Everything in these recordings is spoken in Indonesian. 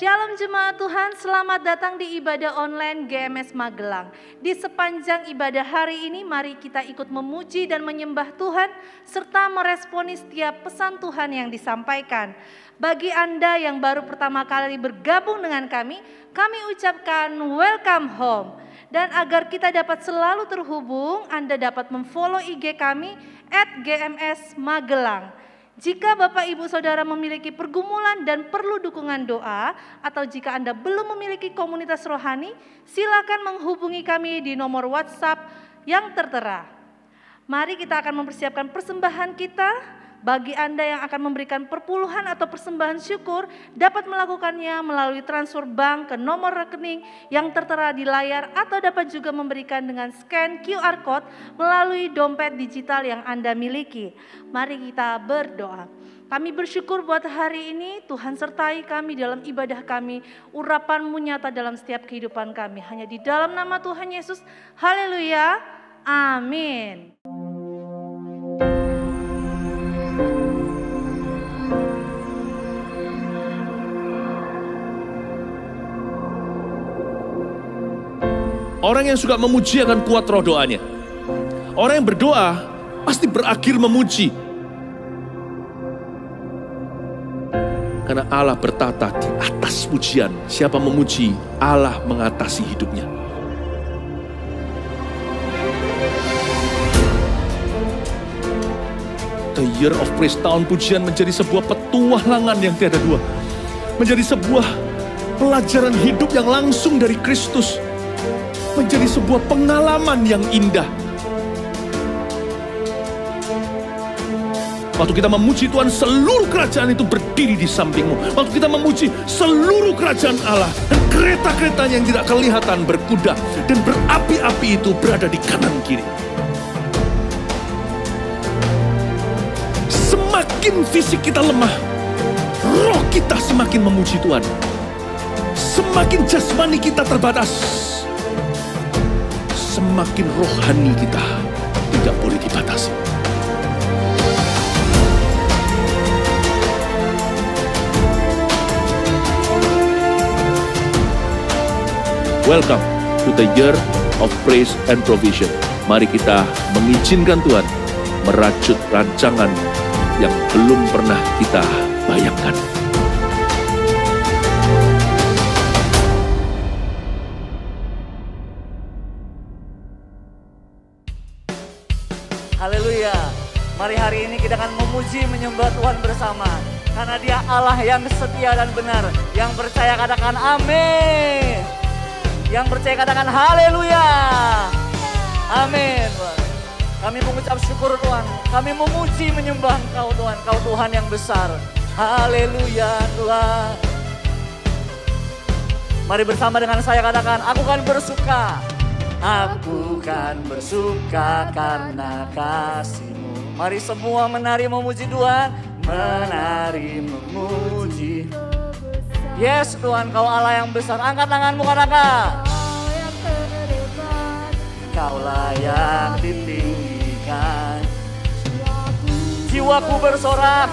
Shalom jemaat Tuhan, selamat datang di ibadah online GMS Magelang. Di sepanjang ibadah hari ini mari kita ikut memuji dan menyembah Tuhan serta meresponi setiap pesan Tuhan yang disampaikan. Bagi Anda yang baru pertama kali bergabung dengan kami ucapkan welcome home. Dan agar kita dapat selalu terhubung, Anda dapat memfollow IG kami @gms magelang. Jika Bapak Ibu Saudara memiliki pergumulan dan perlu dukungan doa, atau jika Anda belum memiliki komunitas rohani, silakan menghubungi kami di nomor WhatsApp yang tertera. Mari kita akan mempersiapkan persembahan kita. Bagi Anda yang akan memberikan perpuluhan atau persembahan syukur, dapat melakukannya melalui transfer bank ke nomor rekening yang tertera di layar, atau dapat juga memberikan dengan scan QR Code melalui dompet digital yang Anda miliki. Mari kita berdoa. Kami bersyukur buat hari ini, Tuhan sertai kami dalam ibadah kami, urapan-Mu nyata dalam setiap kehidupan kami. Hanya di dalam nama Tuhan Yesus, haleluya, amin. Orang yang suka memuji akan kuat roh doanya. Orang yang berdoa pasti berakhir memuji. Karena Allah bertata di atas pujian. Siapa memuji, Allah mengatasi hidupnya. The Year of Praise, tahun pujian, menjadi sebuah petualangan yang tiada dua. Menjadi sebuah pelajaran hidup yang langsung dari Kristus. Menjadi sebuah pengalaman yang indah. Waktu kita memuji Tuhan, seluruh kerajaan itu berdiri di sampingmu. Waktu kita memuji seluruh kerajaan Allah, dan kereta-keretanya yang tidak kelihatan berkuda dan berapi-api itu berada di kanan kiri. Semakin fisik kita lemah, roh kita semakin memuji Tuhan. Semakin jasmani kita terbatas, semakin rohani kita tidak boleh dibatasi. Welcome to the Year of Praise and Provision. Mari kita mengizinkan Tuhan merajut rancangan yang belum pernah kita bayangkan. Haleluya, mari hari ini kita akan memuji menyembah Tuhan bersama. Karena Dia Allah yang setia dan benar. Yang percaya katakan amin. Yang percaya katakan haleluya. Amin. Kami mengucap syukur Tuhan. Kami memuji menyembah Engkau Tuhan. Kau Tuhan yang besar. Haleluya Tuhan. Mari bersama dengan saya katakan, aku kan bersuka. Aku kan bersuka karena kasih-Mu. Mari semua menari memuji Tuhan. Menari memuji. Yes Tuhan, Kau Allah yang besar. Angkat tanganmu katakan. Kau layak ditinggikan. Jiwaku bersorak.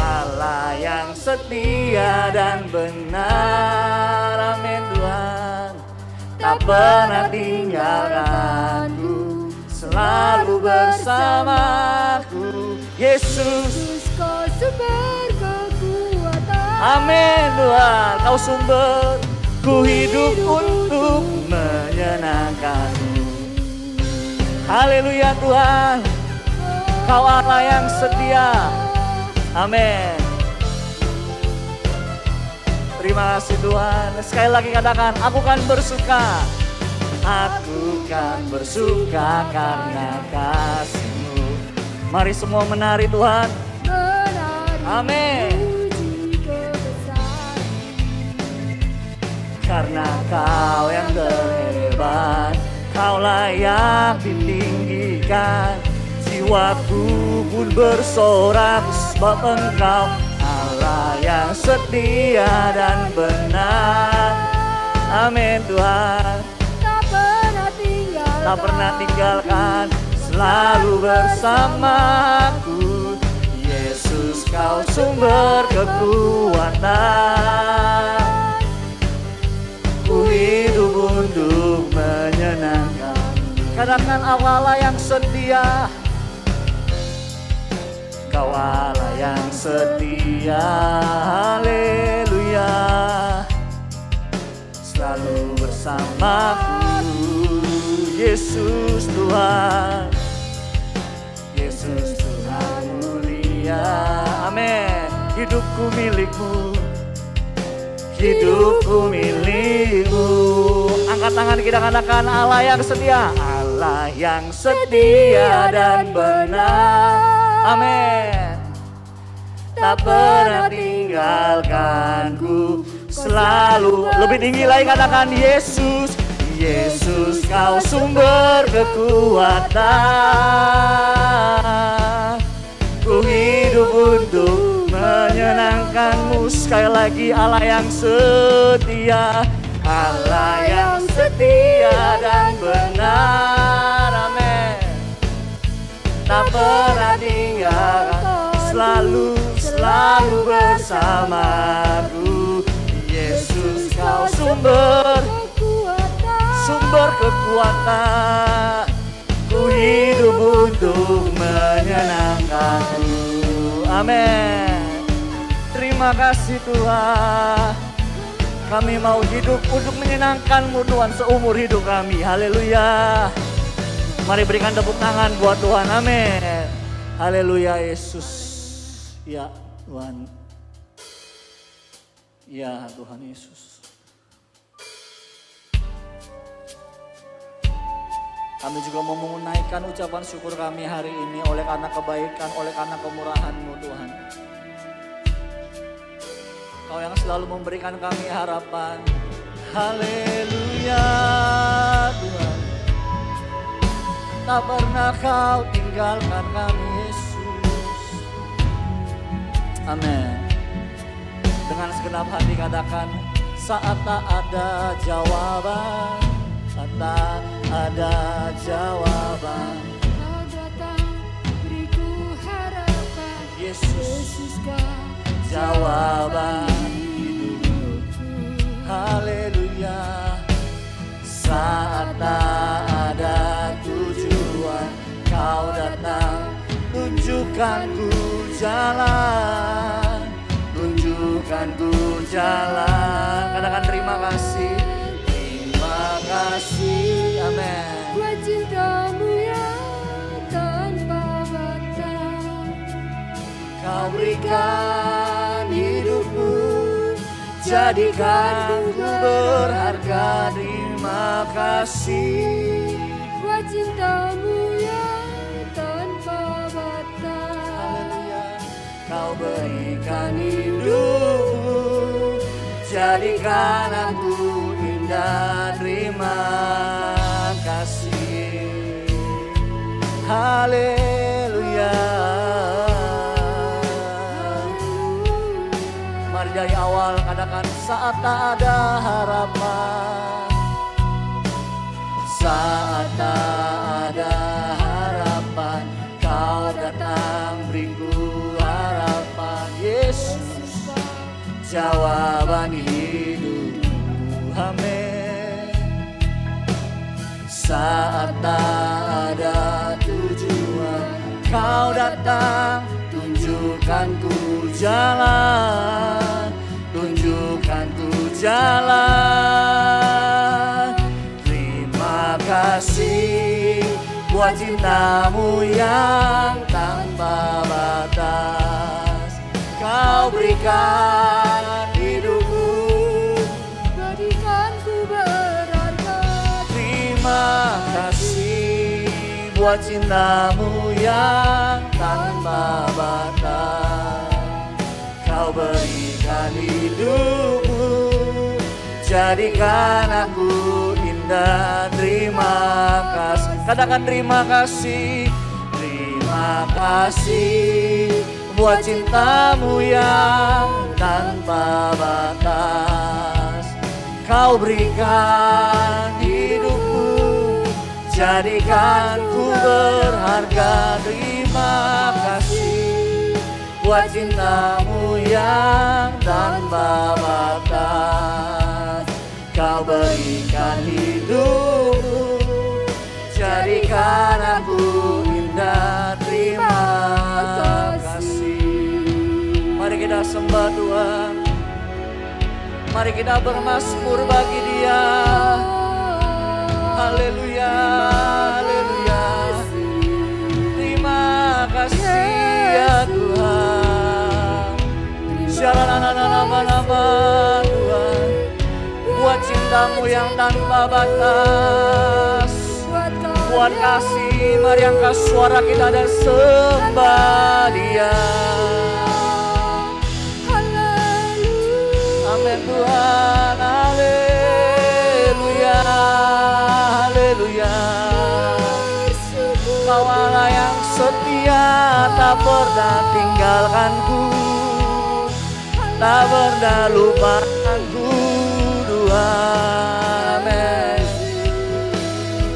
Allah yang setia dan benar. Amin Tuhan. Tak pernah tinggalkanku, selalu bersamaku. Yesus, Kau sumber kekuatan. Amin Tuhan, Kau sumber. Ku hidup untuk menyenangkan-Mu. Haleluya Tuhan, Kau Allah yang setia. Amin. Terima kasih Tuhan. Sekali lagi katakan, aku kan bersuka. Aku kan bersuka karena kasih-Mu. Mari semua menari Tuhan. Amin. Karena Kau yang terhebat, Kau layak ditinggikan. Jiwaku pun bersorak sebab Engkau Allah yang setia dan benar. Amin Tuhan. Tak pernah tinggalkan, selalu bersamaku. Yesus, Kau sumber kekuatan. Sedangkan Allah yang setia, Kau Allah yang setia, haleluya, selalu bersamaku. Yesus Tuhan, Yesus Tuhan mulia, amin. Hidupku milikmu, hidupku milikmu. Angkat tangan kita katakan, Allah yang setia, Allah yang setia dan benar, amin. Tak pernah tinggalkanku, selalu. Lebih tinggi lagi katakan, Yesus, Yesus Kau sumber kekuatan, ku hidup untuk menyenangkan-Mu. Sekali lagi, Allah yang setia, Allah yang setia dan benar, amin. Tak pernah tinggalkan, selalu bersamaku. Yesus Kau sumber kekuatan, ku hidup untuk menyenangkan-Mu, amin. Terima kasih Tuhan, kami mau hidup untuk menyenangkan-Mu Tuhan seumur hidup kami, haleluya. Mari berikan tepuk tangan buat Tuhan, amin. Haleluya Yesus, ya Tuhan, ya Tuhan Yesus. Kami juga mau menaikkan ucapan syukur kami hari ini oleh karena kebaikan, oleh karena kemurahan-Mu Tuhan. Kau yang selalu memberikan kami harapan. Haleluya Tuhan. Tak pernah Kau tinggalkan kami Yesus. Amin. Dengan segenap hati katakan, saat tak ada jawaban, tak ada jawaban, Kau datang beriku harapan. Yesus Kau jawaban hidupku, haleluya. Saat tak ada tujuan, Kau datang tunjukkanku jalan, tunjukkanku jalan. Katakan terima kasih, kasih, amin. Buat cinta-Mu yang tanpa batas, Kau berikan hidupmu, jadikan ku berharga. Terima kasih buat cinta-Mu yang tanpa batas, Kau berikan hidupmu, jadikan aku. Dan terima kasih, haleluya. Mari dari awal katakan, saat tak ada harapan, saat tak ada harapan, Kau datang beriku harapan. Yesus jawaban hidup, amin. Saat tak ada tujuan, Kau datang tunjukkanku jalan, tunjukkanku jalan. Terima kasih buat cinta-Mu yang tanpa batas, Kau berikan hidupmu, jadikanku berharga. Terima kasih buat cinta-Mu yang tanpa batas, Kau berikan hidupmu, jadikan aku indah. Terima kasih, katakan terima kasih. Terima kasih buat cinta-Mu yang tanpa batas, Kau berikan hidupmu, jadikan ku berharga. Terima kasih buat cinta-Mu yang tanpa batas, Kau berikan hidupmu, jadikan Mari kita bermazmur bagi Dia. Haleluya, haleluya. Terima kasih ya Tuhan. Syarana-nama-nama Tuhan. Buat cinta-Mu yang tanpa batas. Buat kasih, mari angkat suara kita dan sembah Dia. Amin Tuhan, haleluya, haleluya. Kau Allah yang setia, tak pernah tinggalkanku, tak pernah lupakanku, Tuhan. Amin.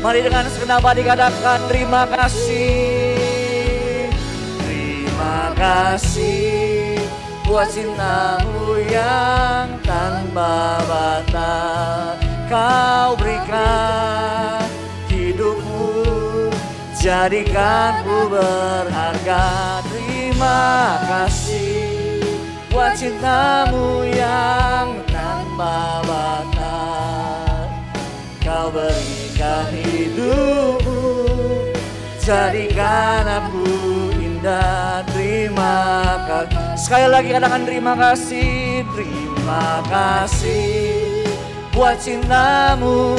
Mari dengan segenap hati katakan terima kasih. Terima kasih buat cinta-Mu yang tanpa batas. Kau berikan hidup-Mu, jadikan-Mu berharga. Terima kasih buat cinta-Mu yang tanpa batas. Kau berikan hidup-Mu, jadikan aku indah. Terima kasih. Sekali lagi katakan terima kasih buat cinta-Mu.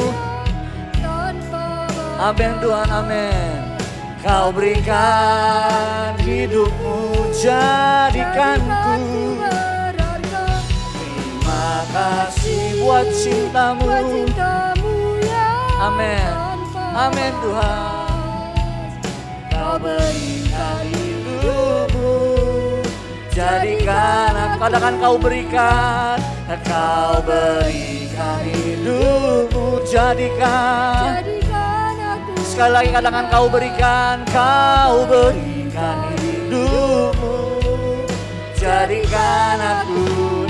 Amin Tuhan, amin. Kau berikan hidup-Mu, jadikanku. Terima kasih buat cinta-Mu. Amin, amin Tuhan. Kau berikan hidup-Mu, jadikan, katakan kau berikan hidup-Mu, jadikan. Sekali lagi katakan kau berikan hidup-Mu, jadikan aku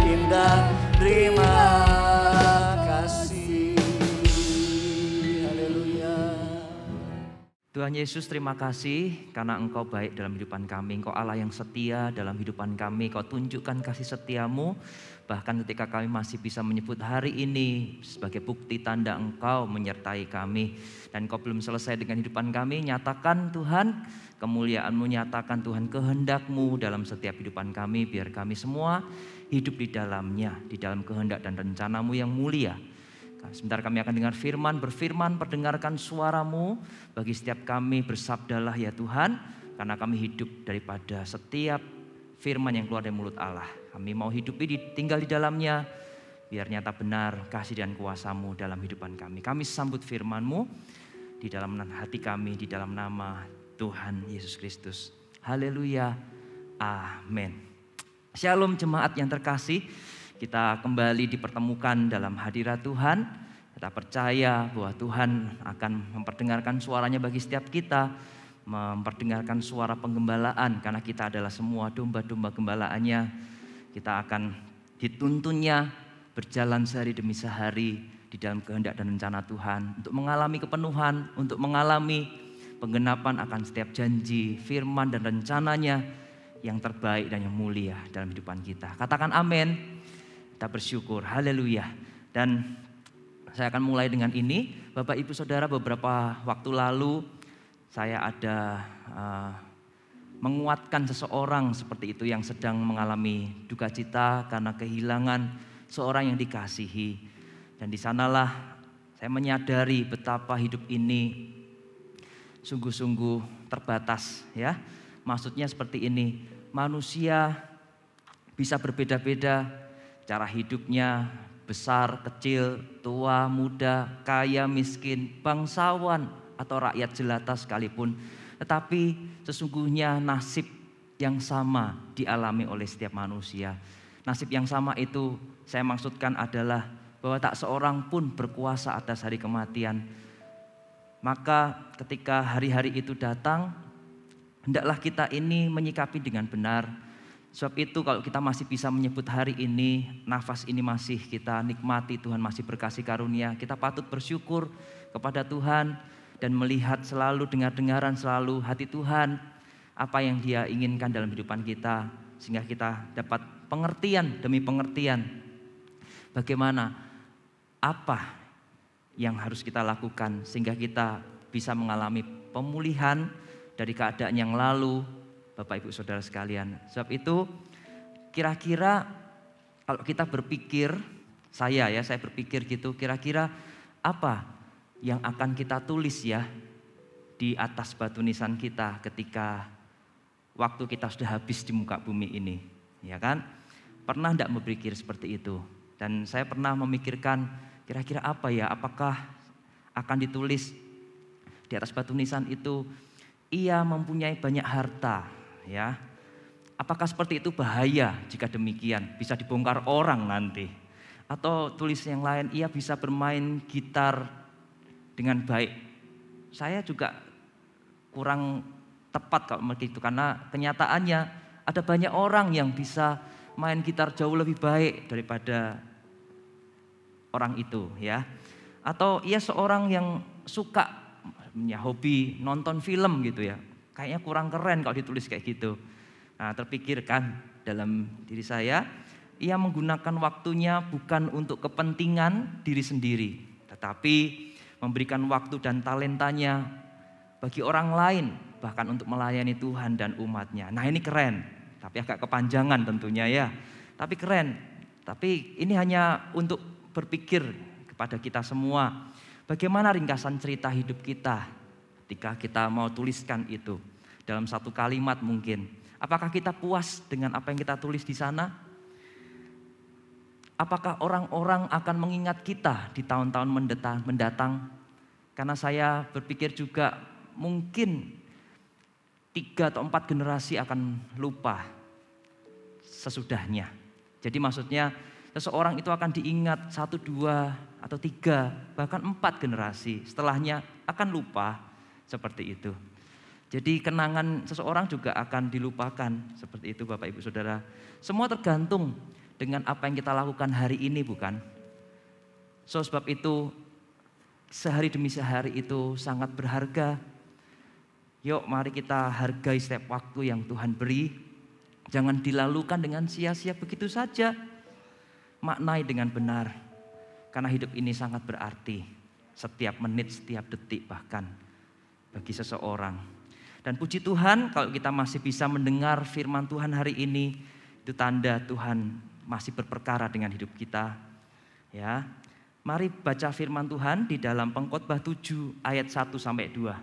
indah. Terima kasih, haleluya. Tuhan Yesus, terima kasih karena Engkau baik dalam kehidupan kami. Engkau Allah yang setia dalam kehidupan kami. Engkau tunjukkan kasih setia-Mu. Bahkan ketika kami masih bisa menyebut hari ini sebagai bukti tanda Engkau menyertai kami. Dan Engkau belum selesai dengan kehidupan kami. Nyatakan Tuhan kemuliaan-Mu, nyatakan Tuhan kehendak-Mu dalam setiap kehidupan kami. Biar kami semua hidup di dalamnya, di dalam kehendak dan rencana-Mu yang mulia. Sebentar kami akan dengar firman, berfirman, perdengarkan suara-Mu bagi setiap kami. Bersabdalah ya Tuhan, karena kami hidup daripada setiap firman yang keluar dari mulut Allah. Kami mau hidup ini tinggal di dalamnya, biar nyata benar kasih dan kuasa-Mu dalam kehidupan kami. Kami sambut firman-Mu di dalam hati kami, di dalam nama Tuhan Yesus Kristus. Haleluya, amin. Shalom jemaat yang terkasih. Kita kembali dipertemukan dalam hadirat Tuhan. Kita percaya bahwa Tuhan akan memperdengarkan suara-Nya bagi setiap kita. Memperdengarkan suara penggembalaan, karena kita adalah semua domba-domba gembala-Nya. Kita akan dituntunnya berjalan sehari demi sehari di dalam kehendak dan rencana Tuhan. Untuk mengalami kepenuhan, untuk mengalami penggenapan akan setiap janji, firman dan rencana-Nya yang terbaik dan yang mulia dalam kehidupan kita. Katakan amin. Kita bersyukur, haleluya. Dan saya akan mulai dengan ini. Bapak, Ibu, Saudara, beberapa waktu lalu saya ada menguatkan seseorang seperti itu yang sedang mengalami duka cita karena kehilangan seorang yang dikasihi. Dan di sanalah saya menyadari betapa hidup ini sungguh-sungguh terbatas, ya. Maksudnya seperti ini, manusia bisa berbeda-beda cara hidupnya, besar, kecil, tua, muda, kaya, miskin, bangsawan, atau rakyat jelata sekalipun. Tetapi sesungguhnya nasib yang sama dialami oleh setiap manusia. Nasib yang sama itu saya maksudkan adalah bahwa tak seorang pun berkuasa atas hari kematian. Maka ketika hari-hari itu datang, hendaklah kita ini menyikapi dengan benar. Sebab itu kalau kita masih bisa menyebut hari ini, nafas ini masih kita nikmati, Tuhan masih berkasih karunia. Kita patut bersyukur kepada Tuhan dan melihat selalu, dengar-dengaran selalu hati Tuhan. Apa yang Dia inginkan dalam kehidupan kita, sehingga kita dapat pengertian demi pengertian. Bagaimana? Apa yang harus kita lakukan sehingga kita bisa mengalami pemulihan dari keadaan yang lalu, Bapak Ibu Saudara sekalian. Sebab itu kira-kira kalau kita berpikir, saya berpikir gitu, kira-kira apa yang akan kita tulis ya di atas batu nisan kita ketika waktu kita sudah habis di muka bumi ini, ya kan? Pernah enggak berpikir seperti itu? Dan saya pernah memikirkan kira-kira apa ya, apakah akan ditulis di atas batu nisan itu, ia mempunyai banyak harta, ya. Apakah seperti itu bahaya jika demikian? Bisa dibongkar orang nanti. Atau tulis yang lain, ia bisa bermain gitar dengan baik. Saya juga kurang tepat kalau begitu, karena kenyataannya ada banyak orang yang bisa main gitar jauh lebih baik daripada orang itu, ya. Atau ia seorang yang suka, punya hobi nonton film gitu ya. Kayaknya kurang keren kalau ditulis kayak gitu. Nah, terpikirkan dalam diri saya, ia menggunakan waktunya bukan untuk kepentingan diri sendiri, tetapi memberikan waktu dan talentanya bagi orang lain, bahkan untuk melayani Tuhan dan umatnya. Nah, ini keren, tapi agak kepanjangan tentunya ya. Tapi keren, tapi ini hanya untuk berpikir kepada kita semua. Bagaimana ringkasan cerita hidup kita ketika kita mau tuliskan itu dalam satu kalimat mungkin. Apakah kita puas dengan apa yang kita tulis di sana? Apakah orang-orang akan mengingat kita di tahun-tahun mendatang? Karena saya berpikir juga mungkin 3 atau 4 generasi akan lupa sesudahnya. Jadi maksudnya seseorang itu akan diingat 1, 2, atau 3, bahkan 4 generasi. Setelahnya akan lupa seperti itu. Jadi kenangan seseorang juga akan dilupakan, seperti itu Bapak Ibu Saudara. Semua tergantung dengan apa yang kita lakukan hari ini, bukan? So, sebab itu sehari demi sehari itu sangat berharga. Yuk mari kita hargai setiap waktu yang Tuhan beri. Jangan dilalukan dengan sia-sia begitu saja. Maknai dengan benar. Karena hidup ini sangat berarti. Setiap menit, setiap detik bahkan bagi seseorang. Dan puji Tuhan kalau kita masih bisa mendengar firman Tuhan hari ini, itu tanda Tuhan masih berperkara dengan hidup kita. Ya, mari baca firman Tuhan di dalam Pengkhotbah 7 ayat 1 sampai 2.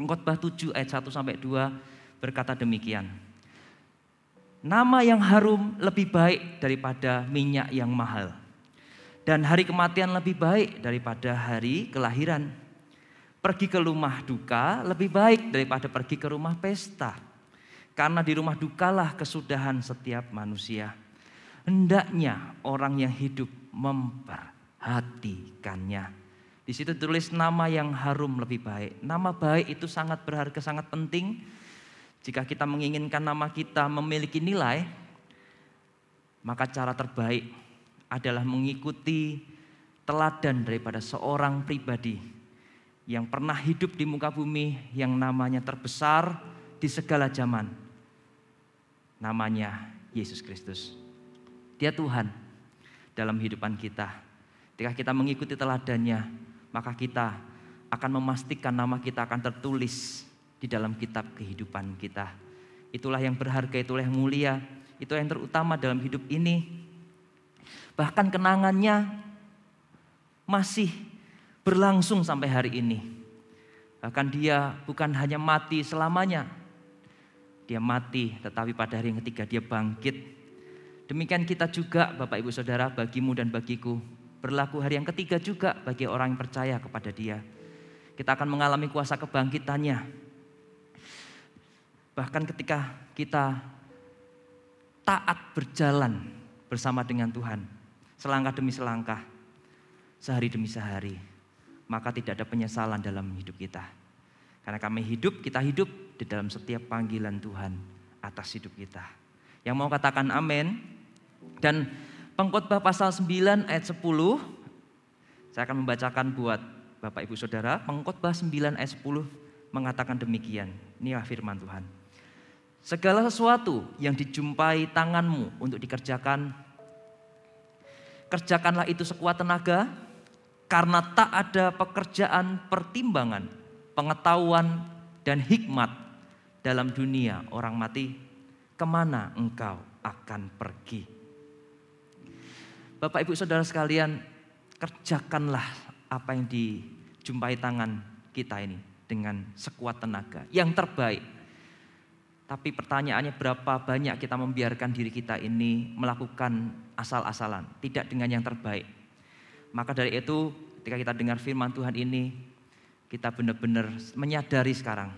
Pengkhotbah 7 ayat 1 sampai 2 berkata demikian. Nama yang harum lebih baik daripada minyak yang mahal. Dan hari kematian lebih baik daripada hari kelahiran. Pergi ke rumah duka lebih baik daripada pergi ke rumah pesta. Karena di rumah dukalah kesudahan setiap manusia. Hendaknya orang yang hidup memperhatikannya. Di situ tulis nama yang harum lebih baik. Nama baik itu sangat berharga, sangat penting. Jika kita menginginkan nama kita memiliki nilai, maka cara terbaik adalah mengikuti teladan daripada seorang pribadi yang pernah hidup di muka bumi, yang namanya terbesar di segala zaman. Namanya Yesus Kristus. Dia Tuhan dalam kehidupan kita. Ketika kita mengikuti teladannya, maka kita akan memastikan nama kita akan tertulis di dalam kitab kehidupan kita. Itulah yang berharga, itulah yang mulia, itu yang terutama dalam hidup ini. Bahkan kenangannya masih berlangsung sampai hari ini. Bahkan dia bukan hanya mati selamanya. Dia mati, tetapi pada hari yang ketiga dia bangkit. Demikian kita juga, Bapak Ibu Saudara, bagimu dan bagiku. Berlaku hari yang ketiga juga bagi orang yang percaya kepada dia. Kita akan mengalami kuasa kebangkitannya. Bahkan ketika kita taat berjalan bersama dengan Tuhan. Selangkah demi selangkah. Sehari demi sehari. Maka tidak ada penyesalan dalam hidup kita. Karena kami hidup, kita hidup di dalam setiap panggilan Tuhan atas hidup kita. Yang mau katakan amin. Dan Pengkhotbah pasal 9 ayat 10, saya akan membacakan buat Bapak Ibu Saudara. Pengkhotbah 9 ayat 10 mengatakan demikian. Inilah firman Tuhan. Segala sesuatu yang dijumpai tanganmu untuk dikerjakan, Kerjakanlah itu sekuat tenaga, karena tak ada pekerjaan, pertimbangan, pengetahuan, dan hikmat dalam dunia orang mati, kemana engkau akan pergi. Bapak, Ibu, Saudara sekalian, kerjakanlah apa yang dijumpai tangan kita ini dengan sekuat tenaga, yang terbaik. Tapi pertanyaannya, berapa banyak kita membiarkan diri kita ini melakukan asal-asalan, tidak dengan yang terbaik. Maka dari itu, ketika kita dengar firman Tuhan ini, kita benar-benar menyadari sekarang,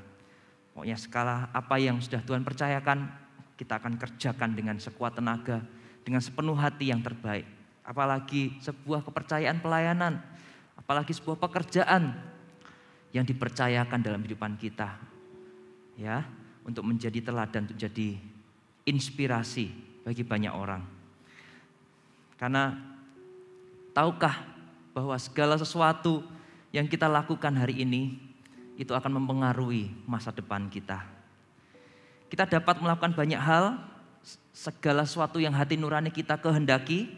pokoknya skala apa yang sudah Tuhan percayakan, kita akan kerjakan dengan sekuat tenaga, dengan sepenuh hati yang terbaik. Apalagi sebuah kepercayaan pelayanan, apalagi sebuah pekerjaan yang dipercayakan dalam kehidupan kita, ya, untuk menjadi teladan, untuk jadi inspirasi bagi banyak orang. Karena tahukah bahwa segala sesuatu yang kita lakukan hari ini, itu akan mempengaruhi masa depan kita. Kita dapat melakukan banyak hal, segala sesuatu yang hati nurani kita kehendaki,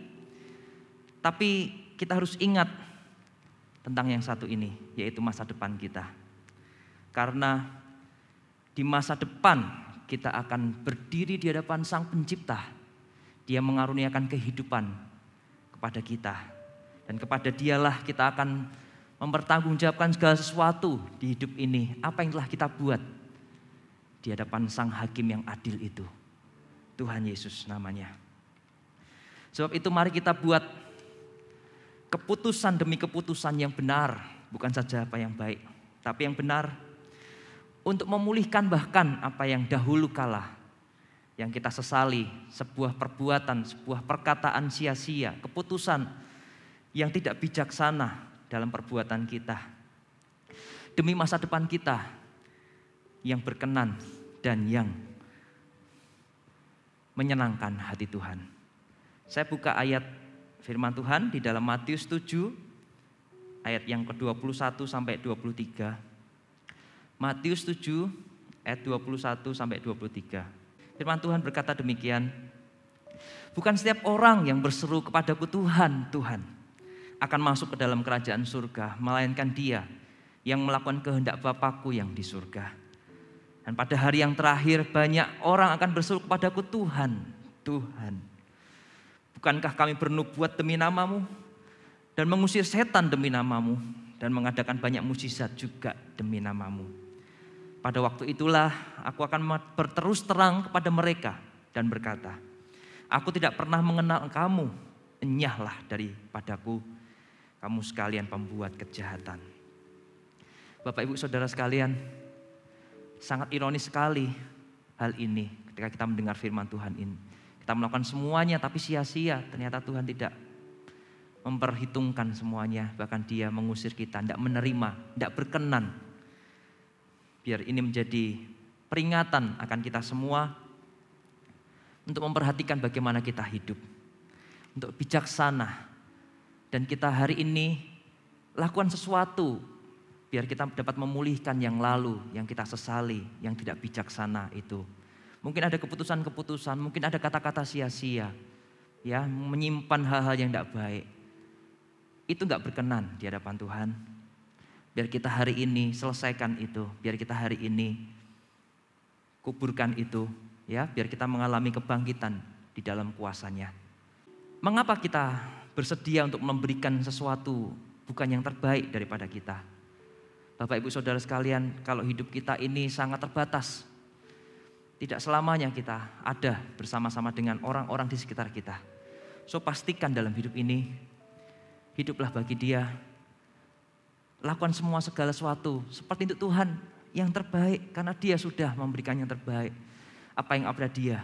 tapi kita harus ingat tentang yang satu ini, yaitu masa depan kita. Karena di masa depan kita akan berdiri di hadapan Sang Pencipta. Dia mengaruniakan kehidupan kepada kita. Dan kepada Dialah kita akan mempertanggungjawabkan segala sesuatu di hidup ini, apa yang telah kita buat di hadapan Sang Hakim yang adil itu, Tuhan Yesus namanya. Sebab itu mari kita buat keputusan demi keputusan yang benar, bukan saja apa yang baik, tapi yang benar, untuk memulihkan bahkan apa yang dahulu kala, yang kita sesali, sebuah perbuatan, sebuah perkataan sia-sia, keputusan yang tidak bijaksana dalam perbuatan kita, demi masa depan kita yang berkenan dan yang menyenangkan hati Tuhan. Saya buka ayat firman Tuhan di dalam Matius 7 ayat yang ke-21 sampai 23. Matius 7 ayat 21 sampai 23. Firman Tuhan berkata demikian, "Bukan setiap orang yang berseru kepadaku, Tuhan, Tuhan, akan masuk ke dalam kerajaan surga, melainkan dia yang melakukan kehendak Bapa-Ku yang di surga. Dan pada hari yang terakhir banyak orang akan berseru kepadaku, Tuhan, Tuhan, bukankah kami bernubuat demi namamu dan mengusir setan demi namamu dan mengadakan banyak mukjizat juga demi namamu. Pada waktu itulah aku akan berterus terang kepada mereka dan berkata, aku tidak pernah mengenal kamu, enyahlah daripadaku, kamu sekalian pembuat kejahatan." Bapak, Ibu, Saudara sekalian, sangat ironis sekali hal ini ketika kita mendengar firman Tuhan ini. Kita melakukan semuanya tapi sia-sia, ternyata Tuhan tidak memperhitungkan semuanya, bahkan Dia mengusir kita, tidak menerima, tidak berkenan. Biar ini menjadi peringatan akan kita semua untuk memperhatikan bagaimana kita hidup, untuk bijaksana. Dan kita hari ini lakukan sesuatu biar kita dapat memulihkan yang lalu, yang kita sesali, yang tidak bijaksana itu. Mungkin ada keputusan-keputusan, mungkin ada kata-kata sia-sia, ya, menyimpan hal-hal yang tidak baik. Itu nggak berkenan di hadapan Tuhan. Biar kita hari ini selesaikan itu, biar kita hari ini kuburkan itu, ya, biar kita mengalami kebangkitan di dalam kuasa-Nya. Mengapa kita bersedia untuk memberikan sesuatu bukan yang terbaik daripada kita? Bapak, Ibu, Saudara sekalian, kalau hidup kita ini sangat terbatas, tidak selamanya kita ada bersama-sama dengan orang-orang di sekitar kita. So pastikan dalam hidup ini, hiduplah bagi Dia. Lakukan semua segala sesuatu seperti untuk Tuhan yang terbaik, karena Dia sudah memberikan yang terbaik. Apa yang ada Dia,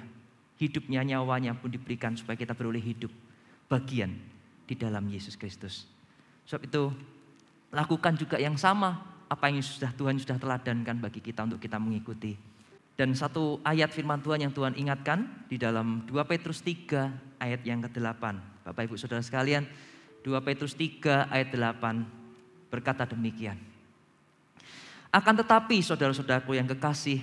hidupnya, nyawanya pun diberikan supaya kita beroleh hidup bagian di dalam Yesus Kristus. Sebab itu lakukan juga yang sama, apa yang sudah Tuhan sudah teladankan bagi kita untuk kita mengikuti. Dan satu ayat firman Tuhan yang Tuhan ingatkan di dalam 2 Petrus 3 ayat yang ke-8. Bapak, Ibu, Saudara sekalian, 2 Petrus 3 ayat 8 berkata demikian, "Akan tetapi saudara-saudaraku yang kekasih,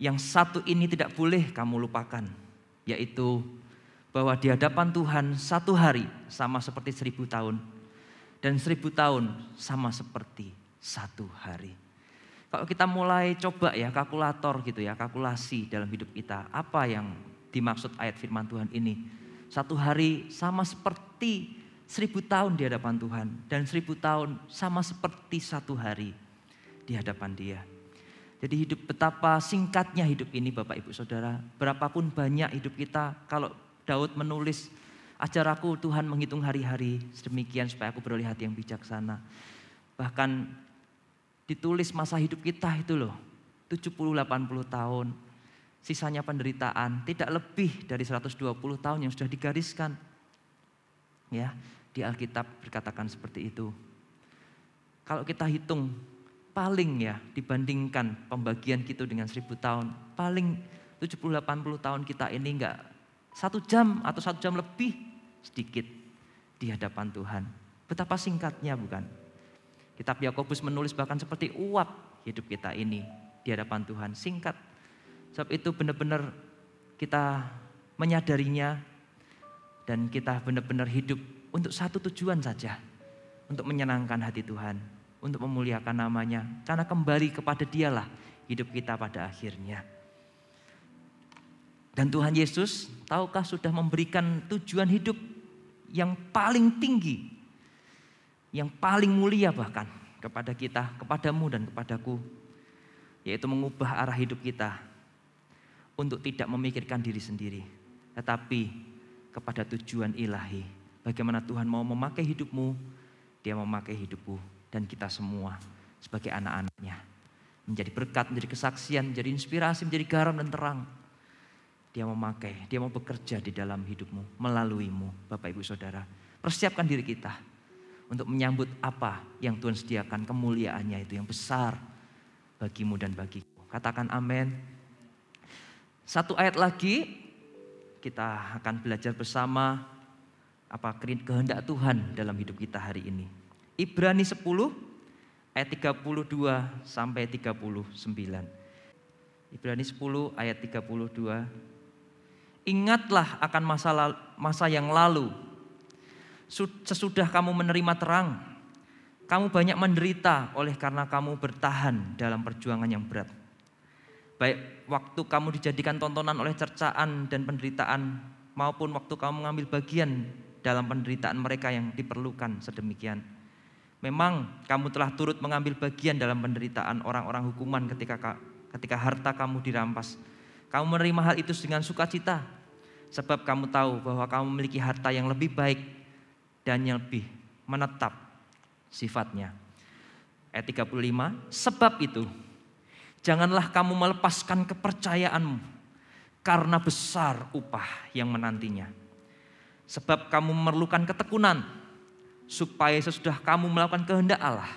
yang satu ini tidak boleh kamu lupakan, yaitu bahwa di hadapan Tuhan satu hari sama seperti 1000 tahun. Dan 1000 tahun sama seperti satu hari. Kalau kita mulai coba ya kalkulator gitu ya, kalkulasi dalam hidup kita. Apa yang dimaksud ayat firman Tuhan ini? Satu hari sama seperti 1000 tahun di hadapan Tuhan. Dan 1000 tahun sama seperti satu hari di hadapan Dia. Jadi hidup, betapa singkatnya hidup ini Bapak Ibu Saudara. Berapapun banyak hidup kita, kalau Daud menulis, "Ajaraku Tuhan menghitung hari-hari, sedemikian supaya aku beroleh hati yang bijaksana." Bahkan ditulis masa hidup kita itu loh, 70-80 tahun. Sisanya penderitaan, tidak lebih dari 120 tahun yang sudah digariskan. Ya, di Alkitab berkatakan seperti itu. Kalau kita hitung, paling ya dibandingkan pembagian kita dengan 1000 tahun. Paling 70-80 tahun kita ini enggak 1 jam atau 1 jam lebih sedikit di hadapan Tuhan. Betapa singkatnya bukan? Kitab Yakobus menulis bahkan seperti uap hidup kita ini di hadapan Tuhan. Singkat. Sebab itu benar-benar kita menyadarinya dan kita benar-benar hidup untuk satu tujuan saja. Untuk menyenangkan hati Tuhan. Untuk memuliakan namanya. Karena kembali kepada Dialah hidup kita pada akhirnya. Dan Tuhan Yesus, tahukah sudah memberikan tujuan hidup yang paling tinggi. Yang paling mulia bahkan kepada kita, kepadamu dan kepadaku. Yaitu mengubah arah hidup kita. Untuk tidak memikirkan diri sendiri. Tetapi kepada tujuan ilahi. Bagaimana Tuhan mau memakai hidupmu, Dia memakai hidupku. Dan kita semua sebagai anak-anaknya. Menjadi berkat, menjadi kesaksian, menjadi inspirasi, menjadi garam dan terang. Dia memakai, Dia mau bekerja di dalam hidupmu, melaluimu Bapak Ibu Saudara. Persiapkan diri kita untuk menyambut apa yang Tuhan sediakan, kemuliaannya itu yang besar bagimu dan bagiku. Katakan amin. 1 ayat lagi kita akan belajar bersama apa kehendak Tuhan dalam hidup kita hari ini. Ibrani 10 ayat 32 sampai 39. Ibrani 10 ayat 32. Ingatlah akan masa yang lalu. Sesudah kamu menerima terang, kamu banyak menderita oleh karena kamu bertahan dalam perjuangan yang berat. Baik waktu kamu dijadikan tontonan oleh cercaan dan penderitaan, maupun waktu kamu mengambil bagian dalam penderitaan mereka yang diperlukan sedemikian. Memang kamu telah turut mengambil bagian dalam penderitaan orang-orang hukuman ketika harta kamu dirampas. Kamu menerima hal itu dengan sukacita. Sebab kamu tahu bahwa kamu memiliki harta yang lebih baik dan yang lebih menetap sifatnya. Ayat 35, sebab itu janganlah kamu melepaskan kepercayaanmu karena besar upah yang menantinya. Sebab kamu memerlukan ketekunan. Supaya sesudah kamu melakukan kehendak Allah,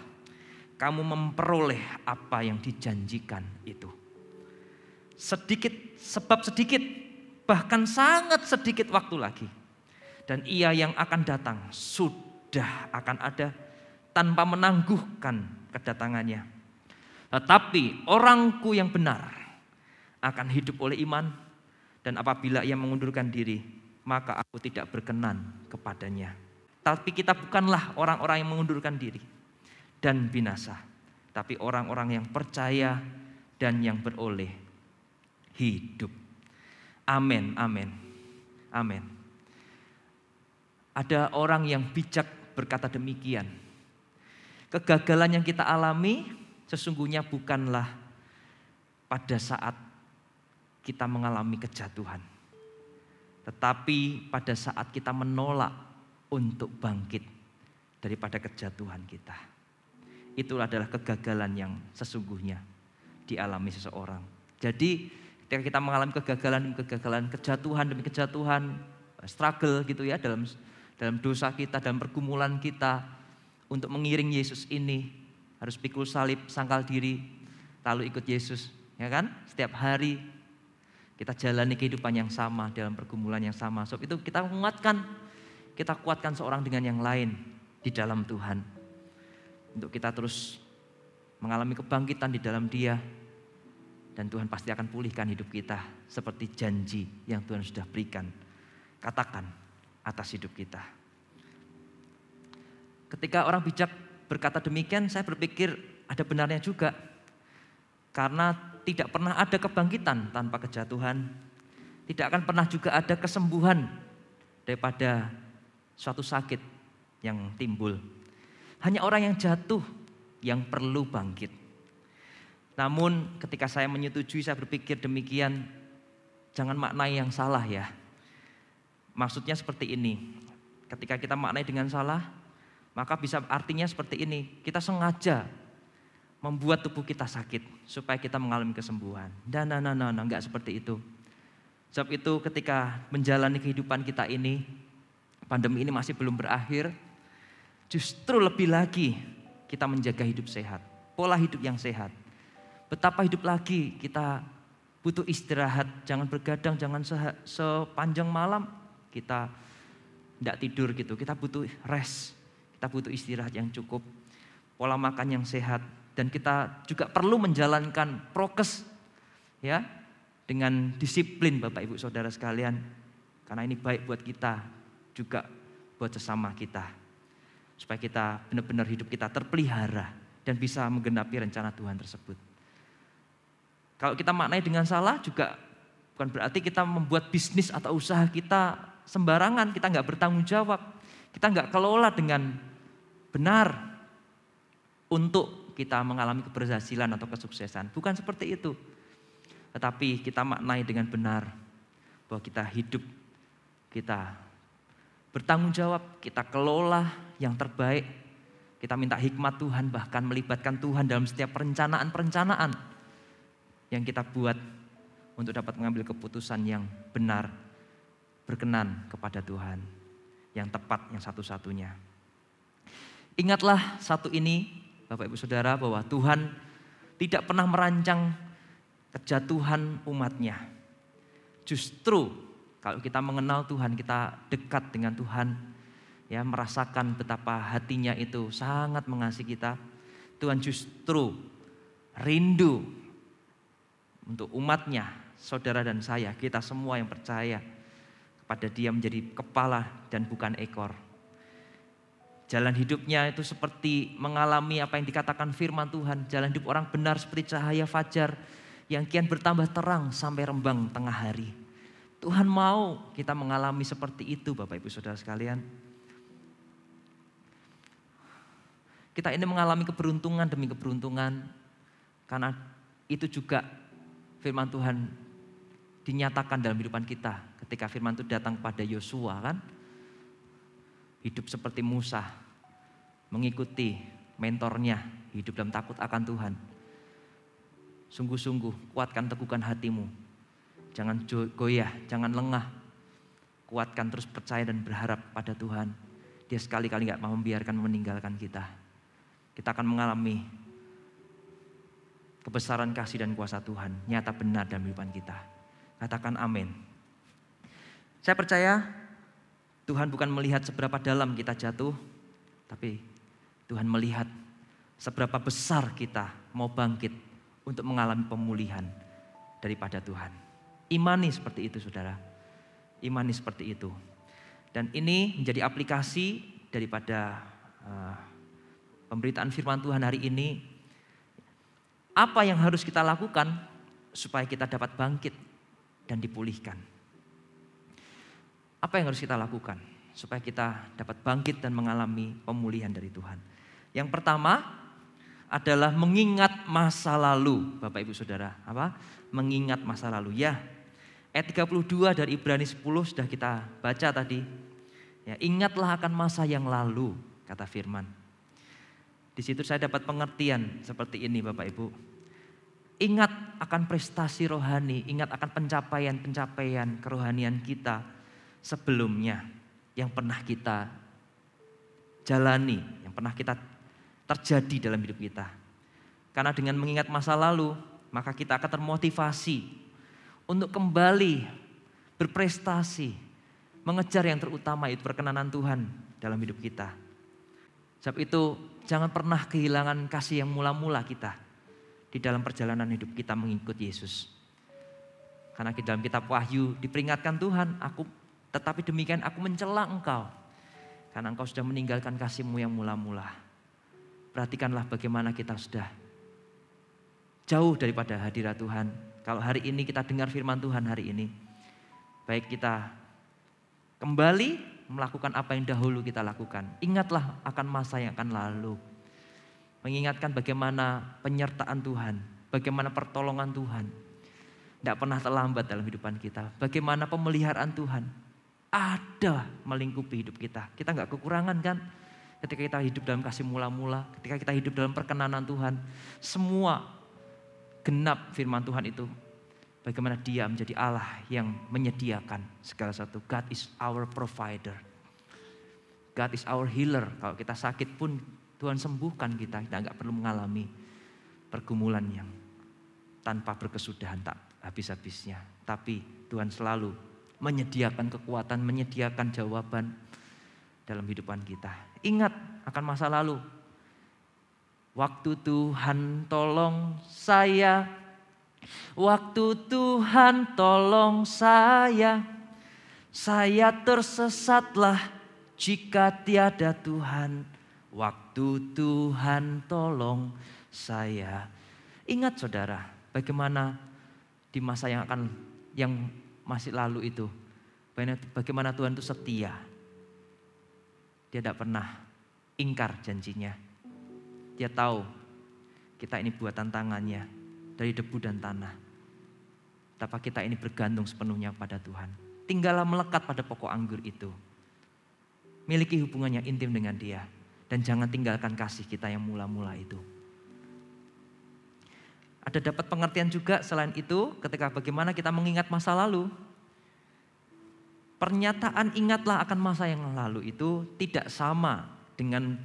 kamu memperoleh apa yang dijanjikan itu. Sebab sedikit, bahkan sangat sedikit waktu lagi. Dan Ia yang akan datang sudah akan ada tanpa menangguhkan kedatangannya. Tetapi orangku yang benar akan hidup oleh iman. Dan apabila ia mengundurkan diri, maka aku tidak berkenan kepadanya. Tapi kita bukanlah orang-orang yang mengundurkan diri dan binasa. Tapi orang-orang yang percaya dan yang beroleh hidup. Amin, amin, amin. Ada orang yang bijak berkata demikian. Kegagalan yang kita alami sesungguhnya bukanlah pada saat kita mengalami kejatuhan. Tetapi pada saat kita menolak untuk bangkit daripada kejatuhan kita. Itulah adalah kegagalan yang sesungguhnya dialami seseorang. Jadi ketika kita mengalami kegagalan, kejatuhan, struggle gitu ya dalam dosa kita, dalam pergumulan kita untuk mengiring Yesus ini, harus pikul salib, sangkal diri, lalu ikut Yesus, ya kan? Setiap hari kita jalani kehidupan yang sama dalam pergumulan yang sama. So, itu kita menguatkan. Kita kuatkan seorang dengan yang lain di dalam Tuhan. Untuk kita terus mengalami kebangkitan di dalam Dia. Dan Tuhan pasti akan pulihkan hidup kita seperti janji yang Tuhan sudah berikan katakan atas hidup kita. Ketika orang bijak berkata demikian, saya berpikir ada benarnya juga. Karena tidak pernah ada kebangkitan tanpa kejatuhan. Tidak akan pernah juga ada kesembuhan daripada suatu sakit yang timbul. Hanya orang yang jatuh yang perlu bangkit. Namun ketika saya menyetujui, saya berpikir demikian, jangan maknai yang salah ya. Maksudnya seperti ini, ketika kita maknai dengan salah, maka bisa artinya seperti ini, kita sengaja membuat tubuh kita sakit supaya kita mengalami kesembuhan. Nah, enggak seperti itu. Sebab itu ketika menjalani kehidupan kita ini, pandemi ini masih belum berakhir, justru lebih lagi kita menjaga hidup sehat, pola hidup yang sehat. Betapa hidup lagi kita butuh istirahat, jangan bergadang, jangan sepanjang malam kita tidak tidur gitu. Kita butuh rest, kita butuh istirahat yang cukup, pola makan yang sehat, dan kita juga perlu menjalankan prokes ya dengan disiplin Bapak Ibu Saudara sekalian, karena ini baik buat kita juga buat sesama kita, supaya kita benar-benar hidup kita terpelihara dan bisa menggenapi rencana Tuhan tersebut. Kalau kita maknai dengan salah juga bukan berarti kita membuat bisnis atau usaha kita sembarangan, kita nggak bertanggung jawab, kita nggak kelola dengan benar untuk kita mengalami keberhasilan atau kesuksesan. Bukan seperti itu. Tetapi kita maknai dengan benar bahwa kita hidup, kita bertanggung jawab, kita kelola yang terbaik, kita minta hikmat Tuhan, bahkan melibatkan Tuhan dalam setiap perencanaan-perencanaan yang kita buat untuk dapat mengambil keputusan yang benar, berkenan kepada Tuhan, yang tepat, yang satu-satunya. Ingatlah satu ini Bapak Ibu Saudara, bahwa Tuhan tidak pernah merancang kejatuhan umatnya. Justru kalau kita mengenal Tuhan, kita dekat dengan Tuhan, ya merasakan betapa hatinya itu sangat mengasihi kita, Tuhan justru rindu untuk umatnya, saudara dan saya, kita semua yang percaya kepada Dia menjadi kepala dan bukan ekor. Jalan hidupnya itu seperti mengalami apa yang dikatakan firman Tuhan. Jalan hidup orang benar seperti cahaya fajar yang kian bertambah terang sampai rembang tengah hari. Tuhan mau kita mengalami seperti itu Bapak Ibu Saudara sekalian. Kita ini mengalami keberuntungan demi keberuntungan, karena itu juga firman Tuhan dinyatakan dalam kehidupan kita. Ketika firman itu datang pada Yosua kan, hidup seperti Musa, mengikuti mentornya, hidup dalam takut akan Tuhan. Sungguh-sungguh kuatkan, teguhkan hatimu, jangan goyah, jangan lengah, kuatkan, terus percaya dan berharap pada Tuhan. Dia sekali-kali gak mau membiarkan meninggalkan kita. Kita akan mengalami kebesaran kasih dan kuasa Tuhan nyata benar dalam kehidupan kita. Katakan amin. Saya percaya Tuhan bukan melihat seberapa dalam kita jatuh, tapi Tuhan melihat seberapa besar kita mau bangkit untuk mengalami pemulihan daripada Tuhan. Imani seperti itu saudara. Imani seperti itu. Dan ini menjadi aplikasi daripada pemberitaan firman Tuhan hari ini. Apa yang harus kita lakukan supaya kita dapat bangkit dan dipulihkan? Apa yang harus kita lakukan supaya kita dapat bangkit dan mengalami pemulihan dari Tuhan? Yang pertama adalah mengingat masa lalu, Bapak Ibu Saudara. Apa? Mengingat masa lalu. Ya, ayat 32 dari Ibrani 10 sudah kita baca tadi. Ya, ingatlah akan masa yang lalu, kata firman. Di situ saya dapat pengertian seperti ini Bapak Ibu. Ingat akan prestasi rohani, ingat akan pencapaian-pencapaian kerohanian kita sebelumnya, yang pernah kita jalani, yang pernah kita terjadi dalam hidup kita. Karena dengan mengingat masa lalu, maka kita akan termotivasi untuk kembali berprestasi, mengejar yang terutama yaitu perkenanan Tuhan dalam hidup kita. Sebab itu jangan pernah kehilangan kasih yang mula-mula kita di dalam perjalanan hidup kita mengikut Yesus. Karena di dalam kitab Wahyu diperingatkan Tuhan, aku Tetapi demikian aku mencela engkau, karena engkau sudah meninggalkan kasihmu yang mula-mula. Perhatikanlah bagaimana kita sudah jauh daripada hadirat Tuhan. Kalau hari ini kita dengar firman Tuhan hari ini, baik kita kembali melakukan apa yang dahulu kita lakukan. Ingatlah akan masa yang akan lalu. Mengingatkan bagaimana penyertaan Tuhan, bagaimana pertolongan Tuhan tidak pernah terlambat dalam kehidupan kita. Bagaimana pemeliharaan Tuhan ada melingkupi hidup kita. Kita nggak kekurangan kan? Ketika kita hidup dalam kasih mula-mula, ketika kita hidup dalam perkenanan Tuhan, semua genap firman Tuhan itu. Bagaimana dia menjadi Allah yang menyediakan segala sesuatu. God is our provider. God is our healer. Kalau kita sakit pun Tuhan sembuhkan kita. Kita nggak perlu mengalami pergumulan yang tanpa berkesudahan tak habis-habisnya. Tapi Tuhan selalu menyediakan kekuatan, menyediakan jawaban dalam kehidupan kita. Ingat akan masa lalu. Waktu Tuhan tolong saya. Waktu Tuhan tolong saya tersesatlah jika tiada Tuhan. Waktu Tuhan tolong saya. Ingat saudara, bagaimana di masa yang akan, yang masih lalu itu, bagaimana Tuhan itu setia. Dia tidak pernah ingkar janjinya. Dia tahu kita ini buatan tangannya, dari debu dan tanah. Tapi kita ini bergantung sepenuhnya pada Tuhan. Tinggallah melekat pada pokok anggur itu. Miliki hubungan yang intim dengan dia. Dan jangan tinggalkan kasih kita yang mula-mula itu. Ada dapat pengertian juga selain itu, ketika bagaimana kita mengingat masa lalu. Pernyataan ingatlah akan masa yang lalu itu tidak sama dengan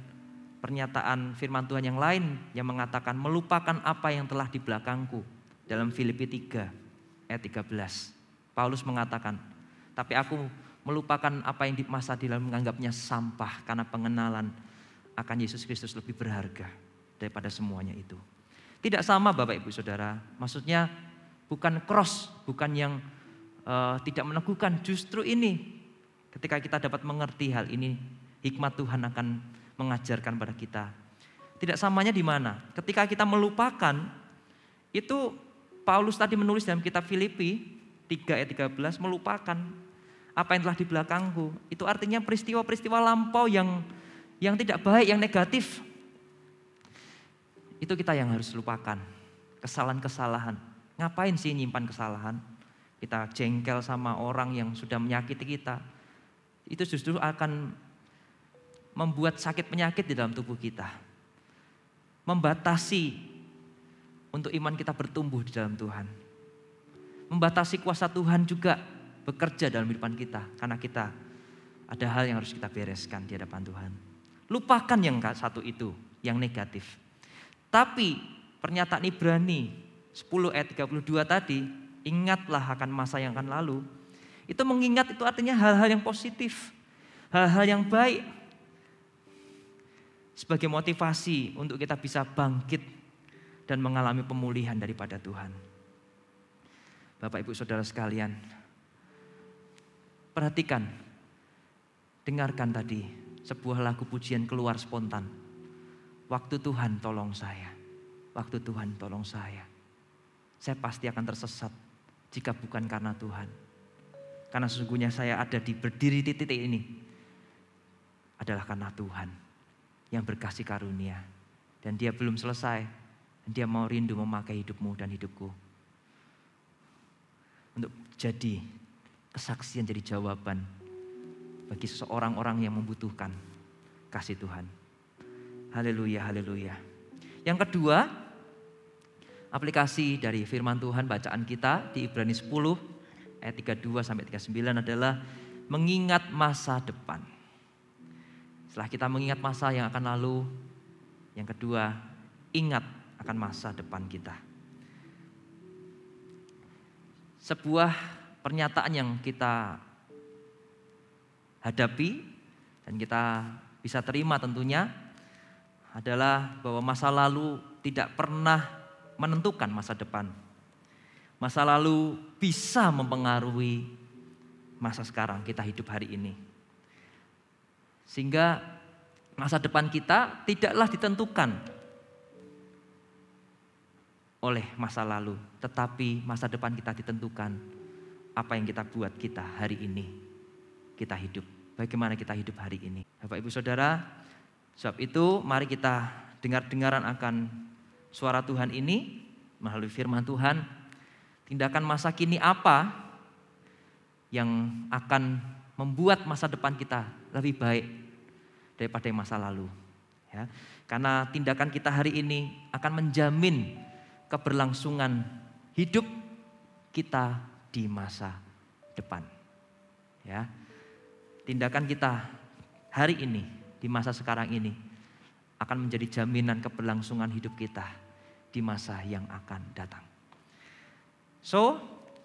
pernyataan firman Tuhan yang lain yang mengatakan melupakan apa yang telah di belakangku. Dalam Filipi 3 ayat 13. Paulus mengatakan, tapi aku melupakan apa yang di masa di lalu menganggapnya sampah karena pengenalan akan Yesus Kristus lebih berharga daripada semuanya itu. Tidak sama Bapak Ibu Saudara, maksudnya bukan cross, bukan yang tidak meneguhkan. Justru ini ketika kita dapat mengerti hal ini, hikmat Tuhan akan mengajarkan pada kita. Tidak samanya di mana? Ketika kita melupakan, itu Paulus tadi menulis dalam kitab Filipi 3 ayat 13, melupakan apa yang telah di belakangku. Itu artinya peristiwa-peristiwa lampau yang tidak baik, yang negatif. Itu kita yang harus lupakan. Kesalahan-kesalahan. Ngapain sih nyimpan kesalahan? Kita jengkel sama orang yang sudah menyakiti kita. Itu justru akan membuat sakit penyakit di dalam tubuh kita. Membatasi untuk iman kita bertumbuh di dalam Tuhan. Membatasi kuasa Tuhan juga bekerja dalam kehidupan kita. Karena kita ada hal yang harus kita bereskan di hadapan Tuhan. Lupakan yang satu itu, yang negatif. Tapi pernyataan Ibrani 10 ayat 32 tadi, ingatlah akan masa yang akan lalu. Itu mengingat itu artinya hal-hal yang positif. Hal-hal yang baik. Sebagai motivasi untuk kita bisa bangkit dan mengalami pemulihan daripada Tuhan. Bapak Ibu Saudara sekalian, perhatikan, dengarkan tadi sebuah lagu pujian keluar spontan. Waktu Tuhan tolong saya, waktu Tuhan tolong saya pasti akan tersesat jika bukan karena Tuhan. Karena sesungguhnya saya ada di berdiri titik ini adalah karena Tuhan yang berkasih karunia. Dan dia belum selesai. Dia mau rindu memakai hidupmu dan hidupku. Untuk jadi kesaksian, jadi jawaban. Bagi seseorang orang yang membutuhkan kasih Tuhan. Haleluya, haleluya. Yang kedua, aplikasi dari firman Tuhan bacaan kita di Ibrani 10 ayat 32 sampai 39 adalah mengingat masa depan. Setelah kita mengingat masa yang akan lalu, yang kedua, ingat akan masa depan kita. Sebuah pernyataan yang kita hadapi dan kita bisa terima tentunya adalah bahwa masa lalu tidak pernah menentukan masa depan. Masa lalu bisa mempengaruhi masa sekarang, kita hidup hari ini. Sehingga masa depan kita tidaklah ditentukan oleh masa lalu, tetapi masa depan kita ditentukan apa yang kita buat kita hari ini. Kita hidup, bagaimana kita hidup hari ini. Bapak Ibu Saudara, sebab itu mari kita dengar-dengaran akan suara Tuhan ini melalui firman Tuhan. Tindakan masa kini apa yang akan membuat masa depan kita lebih baik daripada yang masa lalu, ya? Karena tindakan kita hari ini akan menjamin keberlangsungan hidup kita di masa depan, ya? Tindakan kita hari ini di masa sekarang ini akan menjadi jaminan keberlangsungan hidup kita di masa yang akan datang. So,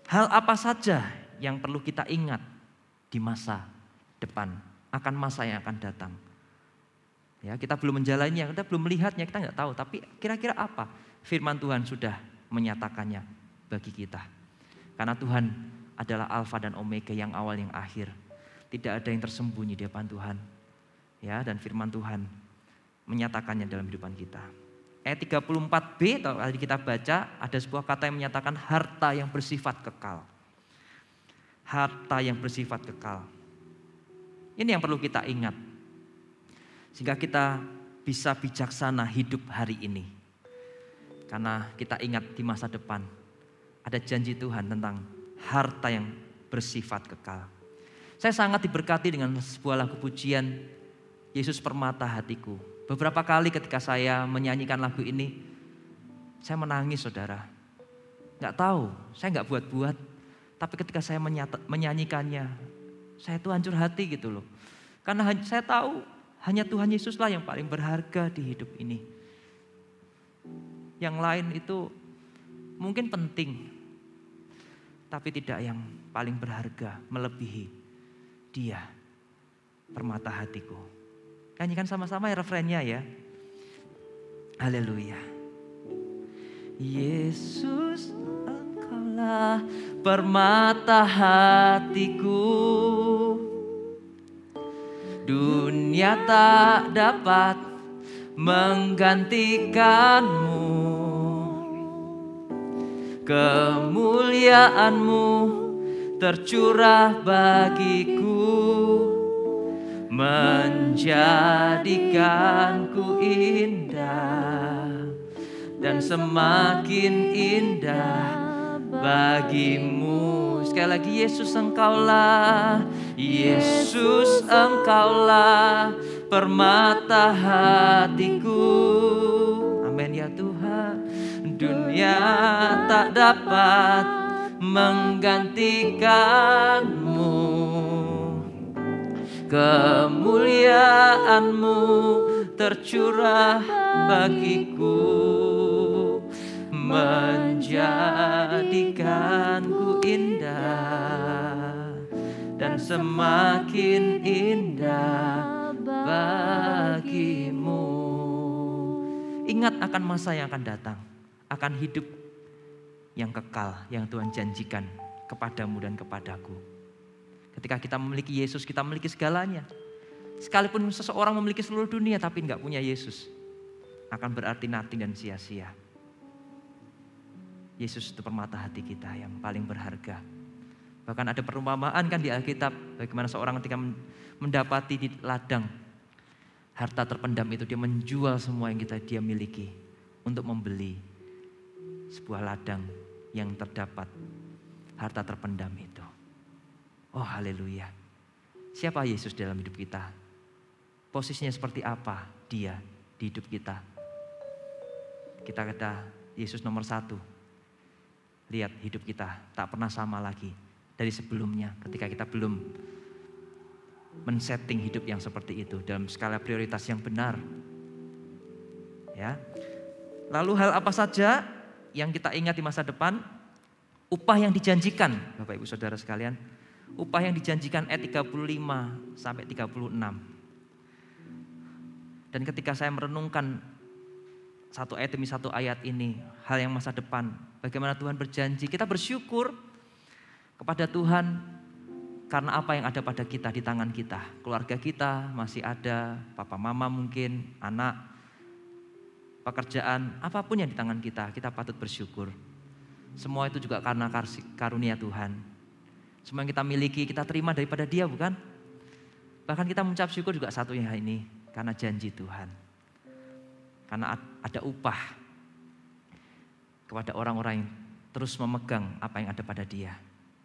hal apa saja yang perlu kita ingat di masa depan, akan masa yang akan datang? Ya, kita belum menjalaninya, kita belum melihatnya, kita nggak tahu. Tapi kira-kira apa? Firman Tuhan sudah menyatakannya bagi kita. Karena Tuhan adalah Alfa dan Omega, yang awal yang akhir. Tidak ada yang tersembunyi di hadapan Tuhan. Ya, dan firman Tuhan menyatakannya dalam kehidupan kita. Ayat 34b tadi kita baca, ada sebuah kata yang menyatakan harta yang bersifat kekal. Harta yang bersifat kekal. Ini yang perlu kita ingat. Sehingga kita bisa bijaksana hidup hari ini. Karena kita ingat di masa depan ada janji Tuhan tentang harta yang bersifat kekal. Saya sangat diberkati dengan sebuah lagu pujian Yesus Permata Hatiku. Beberapa kali ketika saya menyanyikan lagu ini, saya menangis, saudara. Nggak tahu, saya nggak buat-buat. Tapi ketika saya menyanyikannya, saya tuh hancur hati gitu loh. Karena saya tahu hanya Tuhan Yesuslah yang paling berharga di hidup ini. Yang lain itu mungkin penting, tapi tidak yang paling berharga melebihi Dia, permata hatiku. Nyanyikan sama-sama ya refrennya ya. Haleluya. Yesus, Engkaulah permata hatiku. Dunia tak dapat menggantikanmu. Kemuliaan-Mu tercurah bagiku. Menjadikanku indah dan semakin indah bagimu. Sekali lagi, Yesus Engkaulah, Yesus Engkaulah permata hatiku. Amin ya Tuhan. Dunia tak dapat menggantikanmu. Kemuliaan-Mu tercurah bagiku, menjadikanku indah dan semakin indah bagimu. Ingat akan masa yang akan datang, akan hidup yang kekal yang Tuhan janjikan kepadamu dan kepadaku. Ketika kita memiliki Yesus, kita memiliki segalanya. Sekalipun seseorang memiliki seluruh dunia tapi nggak punya Yesus, akan berarti nothing dan sia-sia. Yesus itu permata hati kita yang paling berharga. Bahkan ada perumpamaan kan di Alkitab, bagaimana seorang ketika mendapati di ladang harta terpendam itu, dia menjual semua yang dia miliki untuk membeli sebuah ladang yang terdapat harta terpendam itu. Oh haleluya. Siapa Yesus dalam hidup kita? Posisinya seperti apa Dia di hidup kita? Kita kata Yesus nomor satu. Lihat hidup kita tak pernah sama lagi dari sebelumnya, ketika kita belum men-setting hidup yang seperti itu dalam skala prioritas yang benar. Ya. Lalu hal apa saja yang kita ingat di masa depan? Upah yang dijanjikan, Bapak Ibu Saudara sekalian. Upah yang dijanjikan ayat 35 sampai 36. Dan ketika saya merenungkan satu ayat demi satu ayat ini, hal yang masa depan, bagaimana Tuhan berjanji, kita bersyukur kepada Tuhan Karena apa yang ada pada kita, di tangan kita. Keluarga kita masih ada, papa mama mungkin, anak, pekerjaan, apapun yang di tangan kita, kita patut bersyukur. Semua itu juga karena karunia Tuhan. Semua yang kita miliki, kita terima daripada Dia, bukan? Bahkan kita mengucap syukur juga satunya hari ini, karena janji Tuhan. Karena ada upah kepada orang-orang yang terus memegang apa yang ada pada Dia.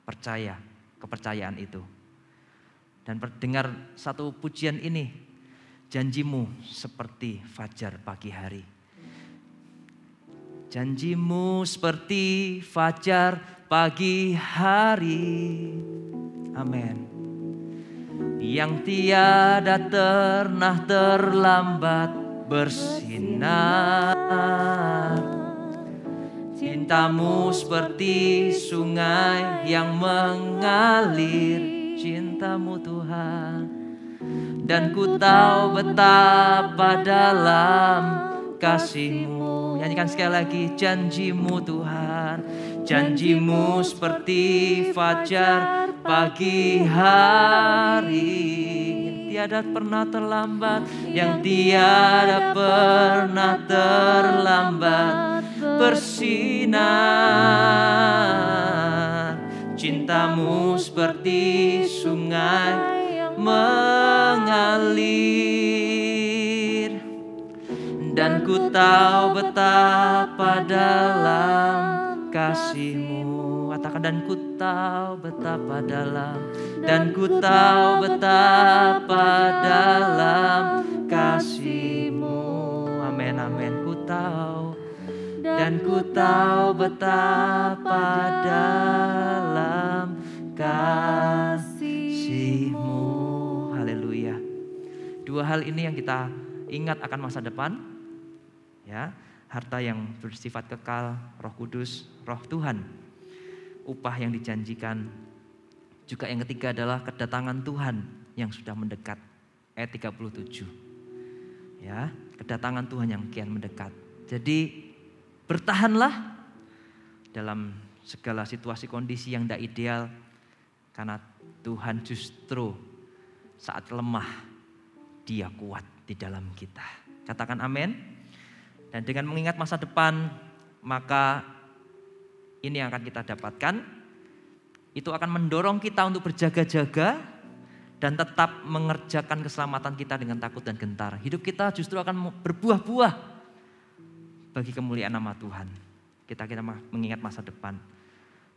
Percaya kepercayaan itu. Dan mendengar satu pujian ini, janjimu seperti fajar pagi hari. Janjimu seperti fajar pagi hari. Amin. Yang tiada pernah terlambat bersinar. Cintamu seperti sungai yang mengalir, cintamu Tuhan. Dan ku tahu betapa dalam kasih-Mu. Nyanyikan sekali lagi, janji-Mu Tuhan. Janji-Mu seperti fajar pagi hari. Tiada pernah terlambat, yang tiada pernah terlambat bersinar. Cintamu seperti sungai mengalir, dan ku tahu betapa dalam kasih-Mu. Katakan, dan ku tahu betapa dalam, dan ku tahu betapa dalam kasih-Mu. Amin, amin. Ku tahu, dan ku tahu betapa dalam kasih-Mu. Haleluya. Dua hal ini yang kita ingat akan masa depan. Ya, harta yang bersifat kekal, Roh Kudus, Roh Tuhan. Upah yang dijanjikan. Juga yang ketiga adalah kedatangan Tuhan yang sudah mendekat. Ayat 37. Ya, kedatangan Tuhan yang kian mendekat. Jadi bertahanlah dalam segala situasi kondisi yang tidak ideal, karena Tuhan justru saat lemah Dia kuat di dalam kita. Katakan amin. Dan dengan mengingat masa depan, maka ini yang akan kita dapatkan. Itu akan mendorong kita untuk berjaga-jaga dan tetap mengerjakan keselamatan kita dengan takut dan gentar. Hidup kita justru akan berbuah-buah bagi kemuliaan nama Tuhan. Kita mengingat masa depan.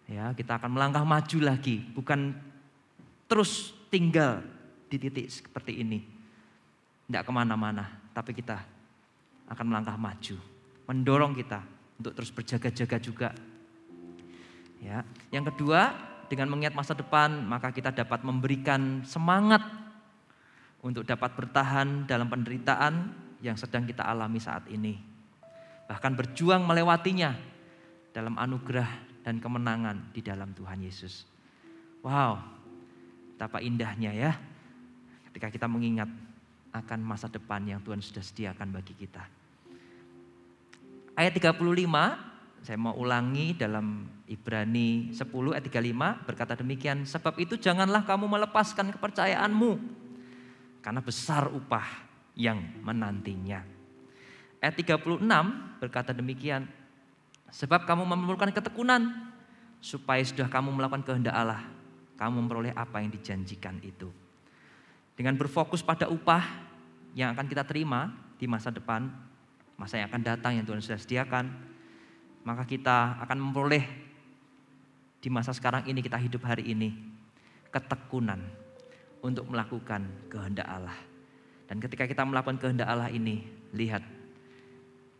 Ya, kita akan melangkah maju lagi, bukan terus tinggal di titik seperti ini. Tidak kemana-mana, tapi kita akan melangkah maju, mendorong kita untuk terus berjaga-jaga juga. Ya, yang kedua, dengan mengingat masa depan, maka kita dapat memberikan semangat untuk dapat bertahan dalam penderitaan yang sedang kita alami saat ini. Bahkan berjuang melewatinya dalam anugerah dan kemenangan di dalam Tuhan Yesus. Wow, betapa indahnya ya ketika kita mengingat akan masa depan yang Tuhan sudah sediakan bagi kita. Ayat 35, saya mau ulangi dalam Ibrani 10 ayat 35 berkata demikian. Sebab itu janganlah kamu melepaskan kepercayaanmu, karena besar upah yang menantinya. Ayat 36 berkata demikian. Sebab kamu memerlukan ketekunan, supaya sudah kamu melakukan kehendak Allah, kamu memperoleh apa yang dijanjikan itu. Dengan berfokus pada upah yang akan kita terima di masa depan, masa yang akan datang yang Tuhan sudah sediakan, maka kita akan memperoleh di masa sekarang ini, kita hidup hari ini, ketekunan untuk melakukan kehendak Allah. Dan ketika kita melakukan kehendak Allah ini, lihat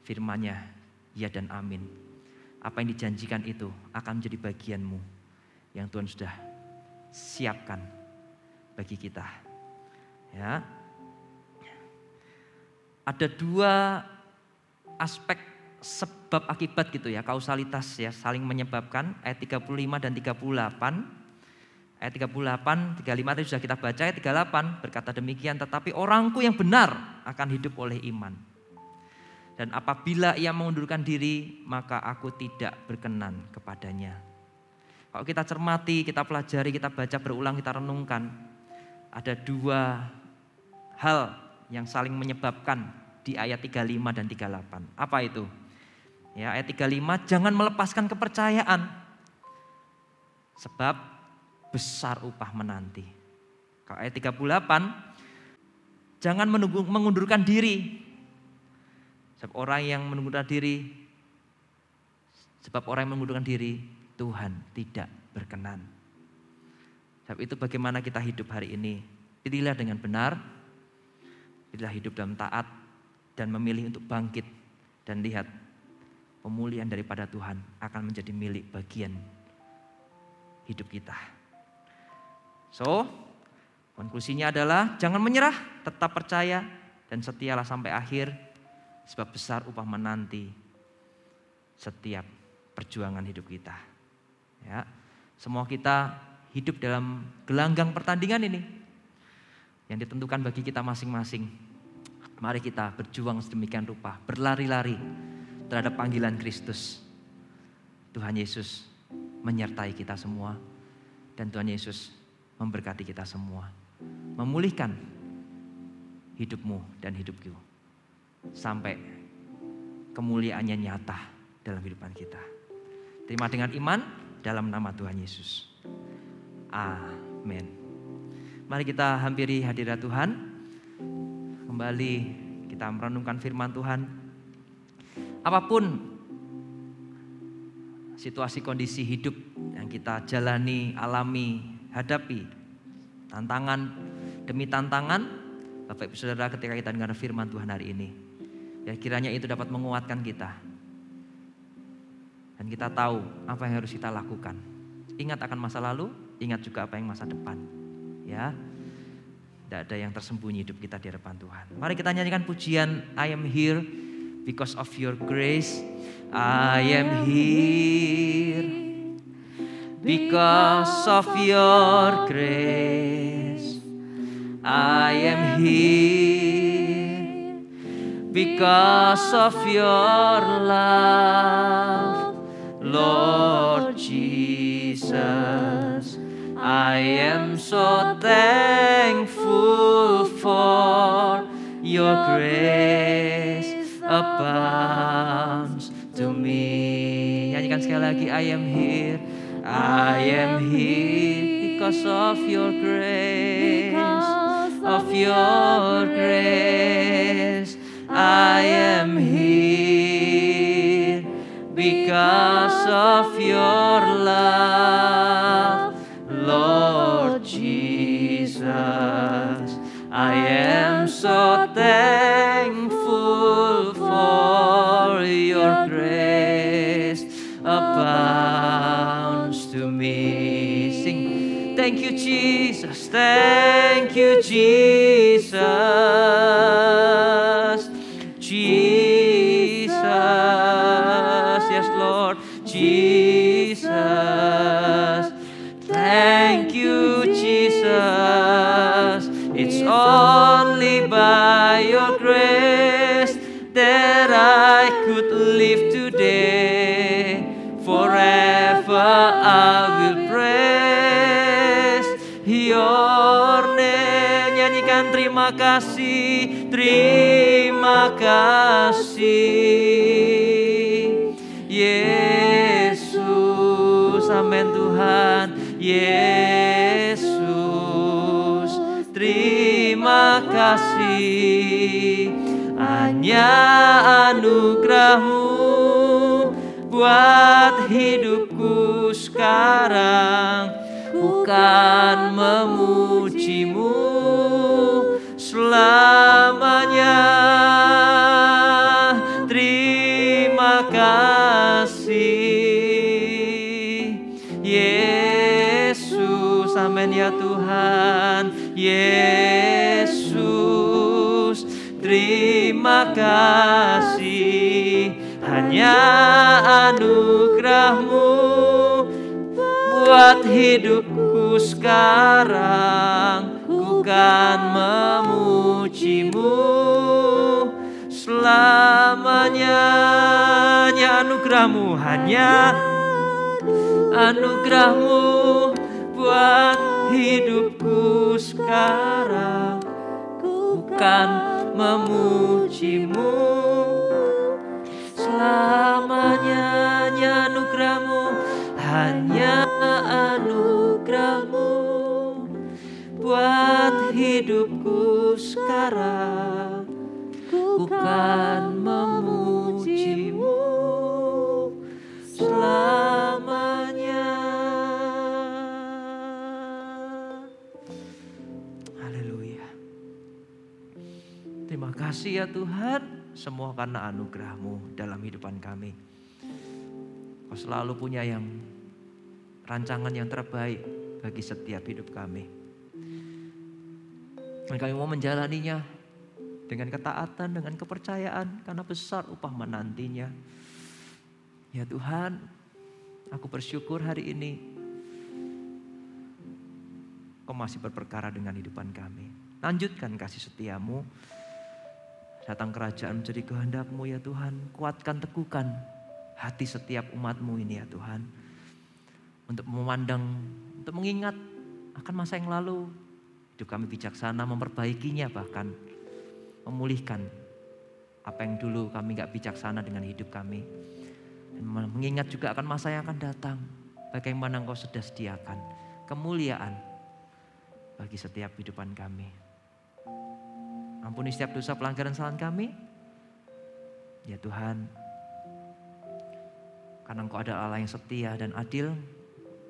firman-Nya, ya dan amin. Apa yang dijanjikan itu akan menjadi bagianmu yang Tuhan sudah siapkan bagi kita. Ya. Ada dua aspek sebab akibat gitu ya, kausalitas ya, saling menyebabkan. Ayat 35 dan 38. Ayat 38, 35 tadi sudah kita baca, ayat 38 berkata demikian, tetapi orangku yang benar akan hidup oleh iman. Dan apabila ia mengundurkan diri, maka aku tidak berkenan kepadanya. Kalau kita cermati, kita pelajari, kita baca berulang, kita renungkan, ada dua hal yang saling menyebabkan di ayat 35 dan 38. Apa itu? Ya, ayat 35, jangan melepaskan kepercayaan, sebab besar upah menanti. Kalau ayat 38, jangan mengundurkan diri, sebab orang yang mengundurkan diri, Tuhan tidak berkenan. Sebab itu bagaimana kita hidup hari ini. Pilihlah dengan benar, pilihlah hidup dalam taat, dan memilih untuk bangkit. Dan lihat, pemulihan daripada Tuhan akan menjadi milik bagian hidup kita. So, konklusinya adalah jangan menyerah, tetap percaya, dan setialah sampai akhir, sebab besar upah menanti setiap perjuangan hidup kita. Ya, semua kita hidup dalam gelanggang pertandingan ini yang ditentukan bagi kita masing-masing. Mari kita berjuang sedemikian rupa, berlari-lari terhadap panggilan Kristus. Tuhan Yesus menyertai kita semua, dan Tuhan Yesus memberkati kita semua, memulihkan hidupmu dan hidupku sampai kemuliaannya nyata dalam kehidupan kita. Terima dengan iman dalam nama Tuhan Yesus. Amin. Mari kita hampiri hadirat Tuhan. Kembali kita merenungkan firman Tuhan. Apapun situasi kondisi hidup yang kita jalani, alami, hadapi, tantangan demi tantangan, Bapak Ibu Saudara, ketika kita dengar firman Tuhan hari ini, ya kiranya itu dapat menguatkan kita. Dan kita tahu apa yang harus kita lakukan. Ingat akan masa lalu, ingat juga apa yang masa depan. Ya, tidak ada yang tersembunyi hidup kita di hadapan Tuhan. Mari kita nyanyikan pujian I am here because of your grace. I am here because of your grace. I am here because of your love. Lord Jesus, I am so thankful for your grace abounds to me. Nyanyikan sekali lagi, I am here because of your grace, of your grace. I am here because of your love, Lord Jesus. I am so thankful for your grace abounds to me. Sing, thank you Jesus, thank you Jesus, Jesus. Yes, Lord Jesus, thank you, Jesus. It's only by your grace that I could live today. Forever I will praise your name. Nyanyikan terima kasih, terima kasih Yesus. Amin Tuhan. Yesus, terima kasih. Hanya anugerahmu buat hidupku sekarang. Bukan memujimu selamanya. Terima kasih Yesus. Amin ya Tuhan. Yesus, terima kasih. Hanya anugerahmu buat hidupku sekarang. Ku kan memujimu selamanya. Hanya anugerahmu, hanya anugerah-Mu buat hidupku sekarang. Bukan memuji-Mu selamanya, hanya anugerah-Mu, hanya anugerah-Mu buat hidupku sekarang. Bukan memuji-Mu selamanya. Haleluya. Terima kasih ya Tuhan, semua karena anugerah-Mu dalam kehidupan kami. Kau selalu punya yang rancangan yang terbaik bagi setiap hidup kami. Dan kami mau menjalaninya dengan ketaatan, dengan kepercayaan, karena besar upah menantinya. Ya Tuhan, aku bersyukur hari ini Kau masih berperkara dengan kehidupan kami. Lanjutkan kasih setiamu. Datang kerajaan menjadi kehendak-Mu ya Tuhan. Kuatkan, teguhkan hati setiap umat-Mu ini ya Tuhan. Untuk memandang, untuk mengingat akan masa yang lalu. Hidup kami bijaksana, memperbaikinya bahkan. Memulihkan apa yang dulu kami gak bijaksana dengan hidup kami. Dan mengingat juga akan masa yang akan datang. Bagaimana Engkau sudah sediakan kemuliaan bagi setiap kehidupan kami. Ampuni setiap dosa pelanggaran kesalahan kami. Ya Tuhan, karena Engkau adalah Allah yang setia dan adil.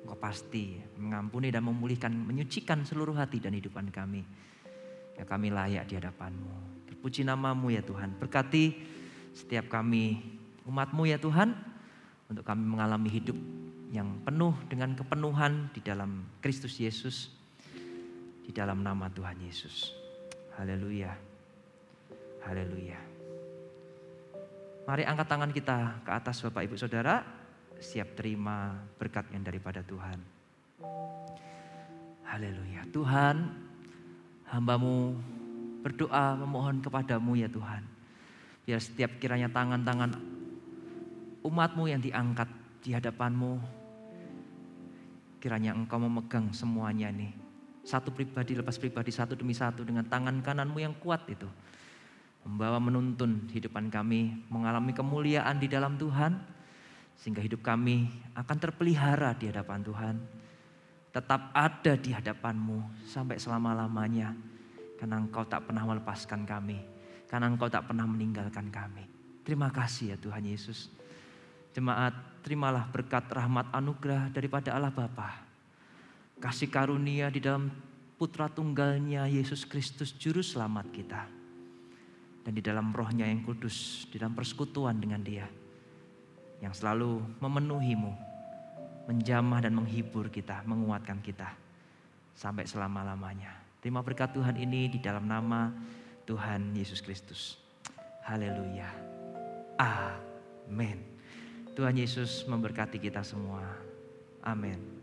Engkau pasti mengampuni dan memulihkan, menyucikan seluruh hati dan kehidupan kami. Ya kami layak di hadapan-Mu. Terpuji nama-Mu ya Tuhan. Berkati setiap kami, umat-Mu ya Tuhan. Untuk kami mengalami hidup yang penuh dengan kepenuhan di dalam Kristus Yesus. Di dalam nama Tuhan Yesus. Haleluya. Haleluya. Mari angkat tangan kita ke atas Bapak Ibu Saudara. Siap terima berkat yang daripada Tuhan. Haleluya. Tuhan, hamba-Mu berdoa memohon kepada-Mu ya Tuhan. Biar setiap kiranya tangan-tangan umat-Mu yang diangkat di hadapan-Mu, kiranya Engkau memegang semuanya nih. Satu pribadi lepas pribadi, satu demi satu, dengan tangan kanan-Mu yang kuat itu. Membawa, menuntun kehidupan kami mengalami kemuliaan di dalam Tuhan. Sehingga hidup kami akan terpelihara di hadapan Tuhan. Tetap ada di hadapan-Mu sampai selama-lamanya. Karena Engkau tak pernah melepaskan kami. Karena Engkau tak pernah meninggalkan kami. Terima kasih ya Tuhan Yesus. Jemaat, terimalah berkat rahmat anugerah daripada Allah Bapa, kasih karunia di dalam Putra Tunggalnya Yesus Kristus Juru Selamat kita. Dan di dalam Roh-Nya yang kudus, di dalam persekutuan dengan Dia, yang selalu memenuhi-Mu, menjamah dan menghibur kita, menguatkan kita sampai selama-lamanya. Terima berkat Tuhan ini di dalam nama Tuhan Yesus Kristus. Haleluya. Amin. Tuhan Yesus memberkati kita semua. Amin.